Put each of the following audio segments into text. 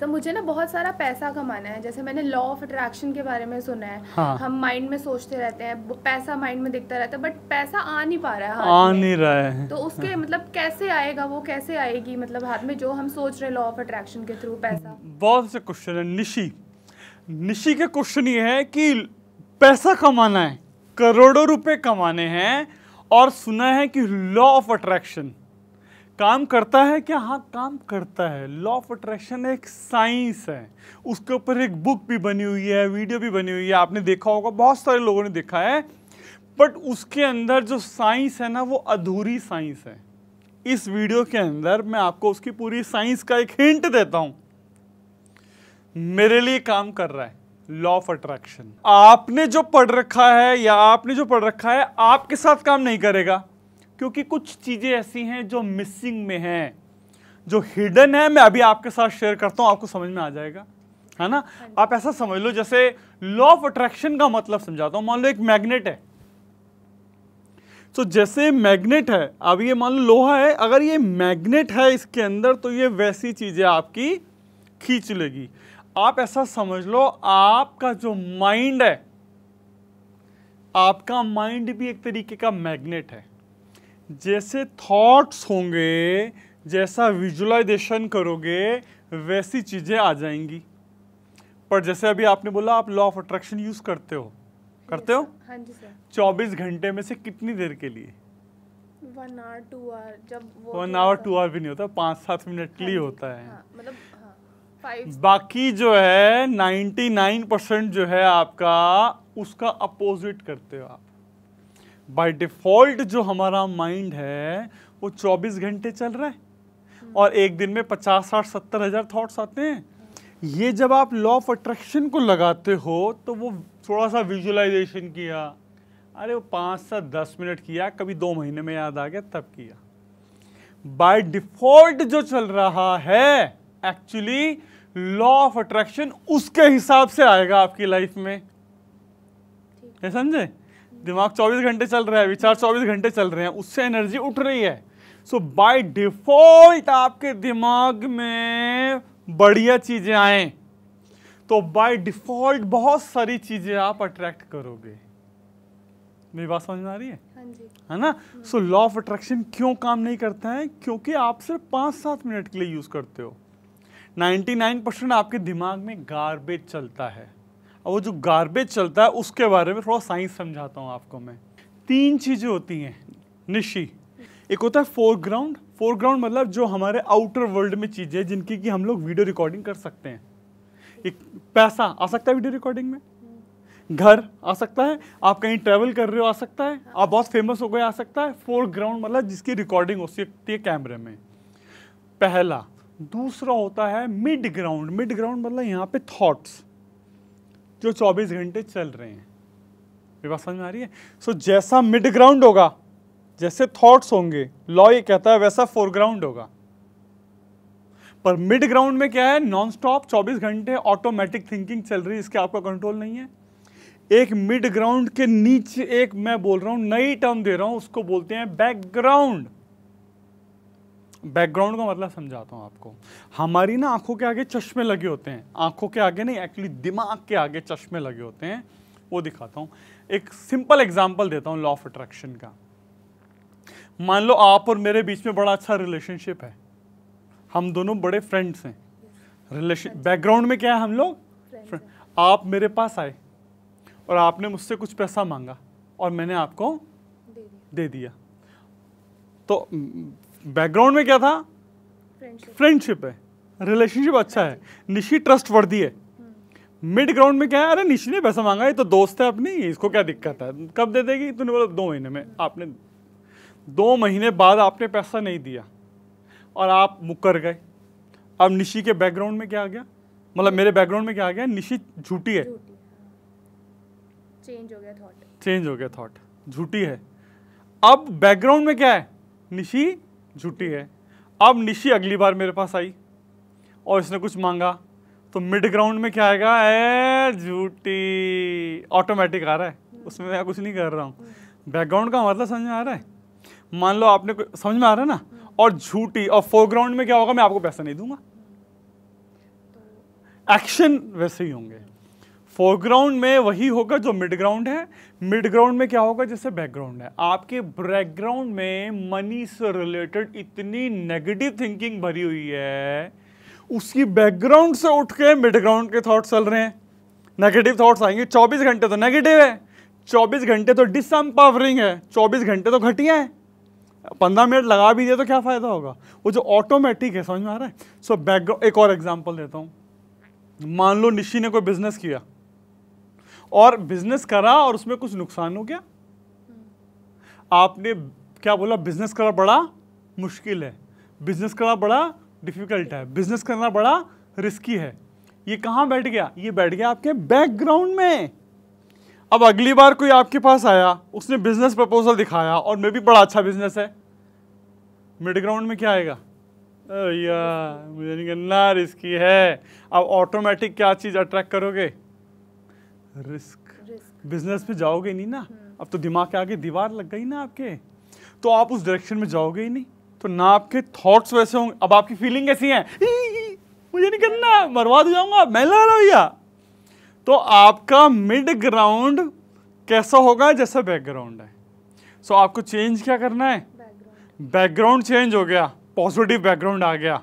Sir मुझे ना बहुत सारा पैसा कमाना है, जैसे मैंने लॉ ऑफ अट्रैक्शन के बारे में सुना है। हाँ। हम माइंड में सोचते रहते हैं, पैसा माइंड में दिखता रहता है, बट पैसा आ नहीं पा रहा है, आ नहीं रहा है, तो उसके मतलब कैसे आएगा, वो कैसे आएगी मतलब हाथ में जो हम सोच रहे हैं लॉ ऑफ अट्रैक्शन के थ्रू पैसा? बहुत अच्छा क्वेश्चन है निशी का क्वेश्चन ये है कि पैसा कमाना है, करोड़ों रुपए कमाने हैं, और सुना है कि लॉ ऑफ अट्रैक्शन काम करता है क्या? हाँ काम करता है। लॉ ऑफ अट्रैक्शन एक साइंस है, उसके ऊपर एक बुक भी बनी हुई है, वीडियो भी बनी हुई है, आपने देखा होगा, बहुत सारे लोगों ने देखा है, बट उसके अंदर जो साइंस है ना वो अधूरी साइंस है। इस वीडियो के अंदर मैं आपको उसकी पूरी साइंस का एक हिंट देता हूँ। मेरे लिए काम कर रहा है लॉ ऑफ अट्रैक्शन। आपने जो पढ़ रखा है या आपने जो पढ़ रखा है आपके साथ काम नहीं करेगा, क्योंकि कुछ चीज़ें ऐसी हैं जो मिसिंग में हैं, जो हिडन है। मैं अभी आपके साथ शेयर करता हूँ, आपको समझ में आ जाएगा, है ना। आप ऐसा समझ लो, जैसे लॉ ऑफ अट्रैक्शन का मतलब समझाता हूँ। मान लो एक मैग्नेट है, तो जैसे मैग्नेट है, अब ये मान लो लोहा है, अगर ये मैग्नेट है इसके अंदर, तो ये वैसी चीज़ें आपकी खींच लेगी। आप ऐसा समझ लो आपका जो माइंड है, आपका माइंड भी एक तरीके का मैग्नेट है। जैसे थॉट्स होंगे, जैसा विजुलाइजेशन करोगे, वैसी चीज़ें आ जाएंगी। पर जैसे अभी आपने बोला आप लॉ ऑफ अट्रैक्शन यूज़ करते हो? हाँ जी सर। 24 घंटे में से कितनी देर के लिए? 1 आवर 2 आवर भी नहीं होता, 5-7 मिनट के लिए होता है। हाँ, मतलब बाकी जो है 99% जो है आपका, उसका अपोजिट करते हो आप। बाय डिफॉल्ट जो हमारा माइंड है वो 24 घंटे चल रहा है, और एक दिन में 50-60-70 हज़ार थॉट्स आते हैं। ये जब आप लॉ ऑफ अट्रैक्शन को लगाते हो, तो वो थोड़ा सा विजुलाइजेशन किया, अरे वो 5-10 मिनट किया, कभी 2 महीने में याद आ गया तब किया। बाय डिफॉल्ट जो चल रहा है एक्चुअली लॉ ऑफ अट्रैक्शन, उसके हिसाब से आएगा आपकी लाइफ में। समझे? दिमाग 24 घंटे चल रहा है, विचार 24 घंटे चल रहे हैं, उससे एनर्जी उठ रही है। सो बाय डिफॉल्ट आपके दिमाग में बढ़िया चीजें आए, तो बाय डिफॉल्ट बहुत सारी चीजें आप अट्रैक्ट करोगे। मेरी बात समझ में आ रही है? हाँ जी। है ना। सो लॉ ऑफ अट्रैक्शन क्यों काम नहीं करता है? क्योंकि आप सिर्फ 5-7 मिनट के लिए यूज करते हो। 99% आपके दिमाग में गार्बेज चलता है, और वो जो गार्बेज चलता है उसके बारे में थोड़ा साइंस समझाता हूँ आपको मैं। 3 चीज़ें होती हैं निशी। एक होता है फोरग्राउंड। फोरग्राउंड मतलब जो हमारे आउटर वर्ल्ड में चीज़ें हैं जिनकी कि हम लोग वीडियो रिकॉर्डिंग कर सकते हैं। एक पैसा आ सकता है वीडियो रिकॉर्डिंग में, घर आ सकता है, आप कहीं ट्रैवल कर रहे हो आ सकता है, आप बहुत फेमस हो गए आ सकता है। फोरग्राउंड मतलब जिसकी रिकॉर्डिंग हो सकती है कैमरे में, पहला। दूसरा होता है मिड ग्राउंड। मिड ग्राउंड मतलब यहाँ पे थॉट्स जो 24 घंटे चल रहे हैं। मेरी बात समझ में आ रही है? सो जैसा मिड ग्राउंड होगा, जैसे थॉट्स होंगे, लॉ ये कहता है वैसा फोरग्राउंड होगा। पर मिड ग्राउंड में क्या है? नॉन स्टॉप 24 घंटे ऑटोमेटिक थिंकिंग चल रही है, इसके आपका कंट्रोल नहीं है। एक मिड ग्राउंड के नीचे एक, मैं बोल रहा हूँ नई टर्म दे रहा हूँ, उसको बोलते हैं बैकग्राउंड। बैकग्राउंड का मतलब समझाता हूँ आपको। हमारी ना आंखों के आगे चश्मे लगे होते हैं, आंखों के आगे नहीं एक्चुअली दिमाग के आगे चश्मे लगे होते हैं, वो दिखाता हूँ। एक सिंपल एग्जांपल देता हूँ लॉ ऑफ अट्रैक्शन का। मान लो आप और मेरे बीच में बड़ा अच्छा रिलेशनशिप है, हम दोनों बड़े फ्रेंड्स हैं। रिलेशन बैकग्राउंड में क्या है? हम लोग, आप मेरे पास आए और आपने मुझसे कुछ पैसा मांगा और मैंने आपको दे दिया, तो बैकग्राउंड में क्या था? फ्रेंडशिप है, रिलेशनशिप अच्छा है, निशी ट्रस्टवर्दी है। मिड ग्राउंड में क्या है? अरे निशी ने पैसा मांगा, ये तो दोस्त है अपनी, इसको क्या दिक्कत है, कब दे देगी, तूने बोला 2 महीने में। आपने 2 महीने बाद आपने पैसा नहीं दिया और आप मुकर गए। अब निशी के बैकग्राउंड में क्या आ गया, मतलब मेरे बैकग्राउंड में क्या आ गया? निशी झूठी है, चेंज हो गया थॉट, झूठी है। अब बैकग्राउंड में क्या है? निशी झूठी है। अब निशी अगली बार मेरे पास आई और इसने कुछ मांगा, तो मिड ग्राउंड में क्या आएगा? ए झूठी, ऑटोमेटिक आ रहा है, उसमें मैं कुछ नहीं कर रहा हूँ। बैकग्राउंड का मतलब समझ में आ रहा है? मान लो आपने, समझ में आ रहा है ना। और झूठी, और फोरग्राउंड में क्या होगा? मैं आपको पैसा नहीं दूंगा, एक्शन वैसे ही होंगे। फोरग्राउंड में वही होगा जो मिड ग्राउंड है, मिड ग्राउंड में क्या होगा जैसे बैकग्राउंड है। आपके बैकग्राउंड में मनी से रिलेटेड इतनी नेगेटिव थिंकिंग भरी हुई है, उसकी बैकग्राउंड से उठ के मिड ग्राउंड के थॉट्स चल रहे हैं। नेगेटिव थॉट्स आएंगे, 24 घंटे तो नेगेटिव है, 24 घंटे तो डिसएम्पावरिंग है, 24 घंटे तो घटिया है। 15 मिनट लगा भी दिया तो क्या फ़ायदा होगा, वो जो ऑटोमेटिक है, समझ में आ रहा है। सो बैकग्राउंड, एक और एग्जांपल देता हूँ। मान लो निशी ने कोई बिजनेस किया और बिजनेस करा और उसमें कुछ नुकसान हो गया। आपने क्या बोला, बिजनेस करना बड़ा मुश्किल है, बिजनेस करना बड़ा डिफिकल्ट है, बिजनेस करना बड़ा रिस्की है। ये कहाँ बैठ गया, ये बैठ गया आपके बैकग्राउंड में। अब अगली बार कोई आपके पास आया, उसने बिजनेस प्रपोजल दिखाया और मे भी बड़ा अच्छा बिजनेस है, मिड ग्राउंड में क्या आएगा, यार मुझे नहीं करना, रिस्की है। अब ऑटोमेटिक क्या चीज़ अट्रैक्ट करोगे, रिस्क। बिजनेस पे जाओगे नहीं ना, अब तो दिमाग के आगे दीवार लग गई ना आपके, तो आप उस डायरेक्शन में जाओगे ही नहीं, तो ना आपके थॉट्स वैसे होंगे। अब आपकी फीलिंग ऐसी है, मुझे नहीं करना, बर्बाद हो जाऊंगा, मैं ला रहा भैया। तो आपका मिड ग्राउंड कैसा होगा जैसा बैकग्राउंड है। सो आपको चेंज क्या करना है, बैकग्राउंड चेंज हो गया, पॉजिटिव बैकग्राउंड आ गया,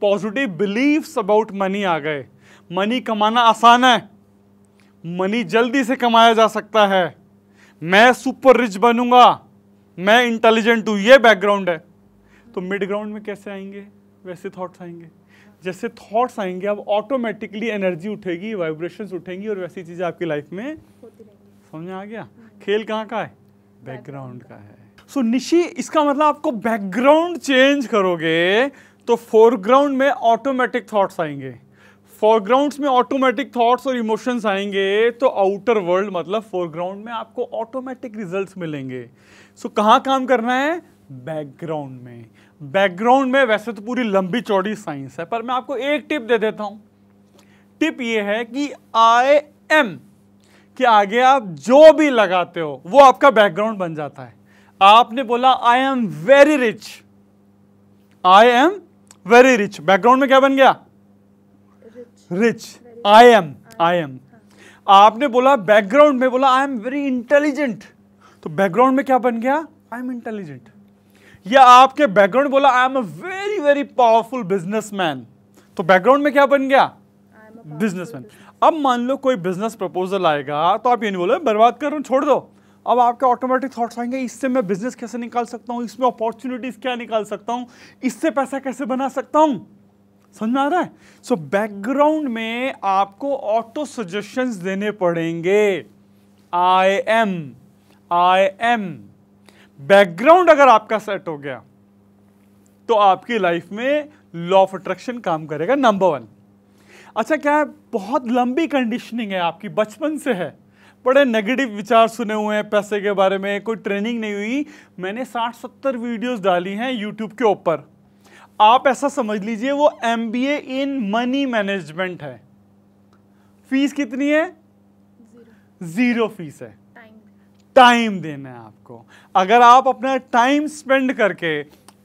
पॉजिटिव बिलीव्स अबाउट मनी आ गए। मनी कमाना आसान है, मनी जल्दी से कमाया जा सकता है, मैं सुपर रिच बनूंगा, मैं इंटेलिजेंट हूँ, ये बैकग्राउंड है। तो मिड ग्राउंड में कैसे आएंगे, वैसे थॉट्स आएंगे। जैसे थॉट्स आएंगे अब ऑटोमेटिकली एनर्जी उठेगी, वाइब्रेशंस उठेंगी और वैसी चीज़ें आपकी लाइफ में होती रहेंगी। समझ आ गया, खेल कहाँ का है, बैकग्राउंड का है। सो निशी, इसका मतलब आपको बैकग्राउंड चेंज करोगे तो फोरग्राउंड में ऑटोमेटिक थॉट्स आएंगे, फोरग्राउंड्स में ऑटोमेटिक थॉट्स और इमोशंस आएंगे, तो आउटर वर्ल्ड मतलब फोरग्राउंड में आपको ऑटोमेटिक रिजल्ट्स मिलेंगे। सो कहाँ काम करना है, बैकग्राउंड में। बैकग्राउंड में वैसे तो पूरी लंबी चौड़ी साइंस है, पर मैं आपको एक टिप दे देता हूँ। टिप ये है कि आई एम के आगे आप जो भी लगाते हो वो आपका बैकग्राउंड बन जाता है। आपने बोला I am very rich, I am very rich, background में क्या बन गया, rich. I am, I am. आपने बोला बैकग्राउंड में बोला आई एम वेरी इंटेलिजेंट, तो बैकग्राउंड में क्या बन गया, आई एम इंटेलिजेंट। या आपके बैकग्राउंड बोला I am a very very powerful businessman, तो बैकग्राउंड में क्या बन गया, बिजनेसमैन। अब मान लो कोई बिजनेस प्रपोजल आएगा तो आप ये नहीं बोलो बर्बाद करो छोड़ दो, अब आपके ऑटोमेटिक थॉट्स आएंगे, इससे मैं बिजनेस कैसे निकाल सकता हूँ, इसमें अपॉर्चुनिटीज क्या निकाल सकता हूँ, इससे पैसा कैसे बना सकता हूँ। समझ में आ रहा है। सो बैकग्राउंड में आपको ऑटो सजेशंस देने पड़ेंगे, I am, I am. Background अगर आपका सेट हो गया तो आपकी लाइफ में लॉ ऑफ अट्रैक्शन काम करेगा, नंबर 1। अच्छा क्या है, बहुत लंबी कंडीशनिंग है आपकी, बचपन से है, बड़े नेगेटिव विचार सुने हुए हैं पैसे के बारे में, कोई ट्रेनिंग नहीं हुई। मैंने 60-70 वीडियोस डाली हैं यूट्यूब के ऊपर, आप ऐसा समझ लीजिए वो MBA इन मनी मैनेजमेंट है। फीस कितनी है, 0 फीस है। टाइम देना है आपको, अगर आप अपना टाइम स्पेंड करके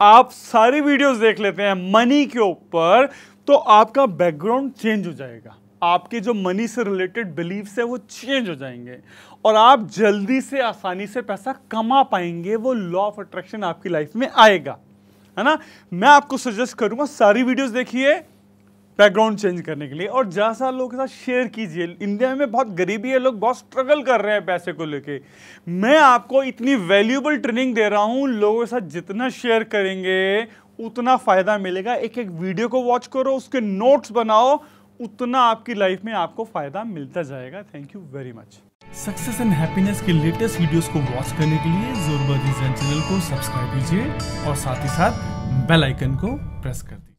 आप सारी वीडियोस देख लेते हैं मनी के ऊपर, तो आपका बैकग्राउंड चेंज हो जाएगा, आपके जो मनी से रिलेटेड बिलीव्स है वो चेंज हो जाएंगे और आप जल्दी से आसानी से पैसा कमा पाएंगे, वो लॉ ऑफ अट्रैक्शन आपकी लाइफ में आएगा, है ना। मैं आपको सजेस्ट करूंगा सारी वीडियोस देखिए बैकग्राउंड चेंज करने के लिए और ज़्यादा लोगों के साथ शेयर कीजिए। इंडिया में बहुत गरीबी है, लोग बहुत स्ट्रगल कर रहे हैं पैसे को लेके। मैं आपको इतनी वैल्यूएबल ट्रेनिंग दे रहा हूँ, लोगों के साथ जितना शेयर करेंगे उतना फ़ायदा मिलेगा। एक एक वीडियो को वॉच करो, उसके नोट्स बनाओ, उतना आपकी लाइफ में आपको फ़ायदा मिलता जाएगा। Thank you very much. Success and happiness के लेटेस्ट वीडियोस को वॉच करने के लिए ज़ोरबा दी ज़ेन चैनल को सब्सक्राइब कीजिए और साथ ही साथ बेल आइकन को प्रेस कर दीजिए।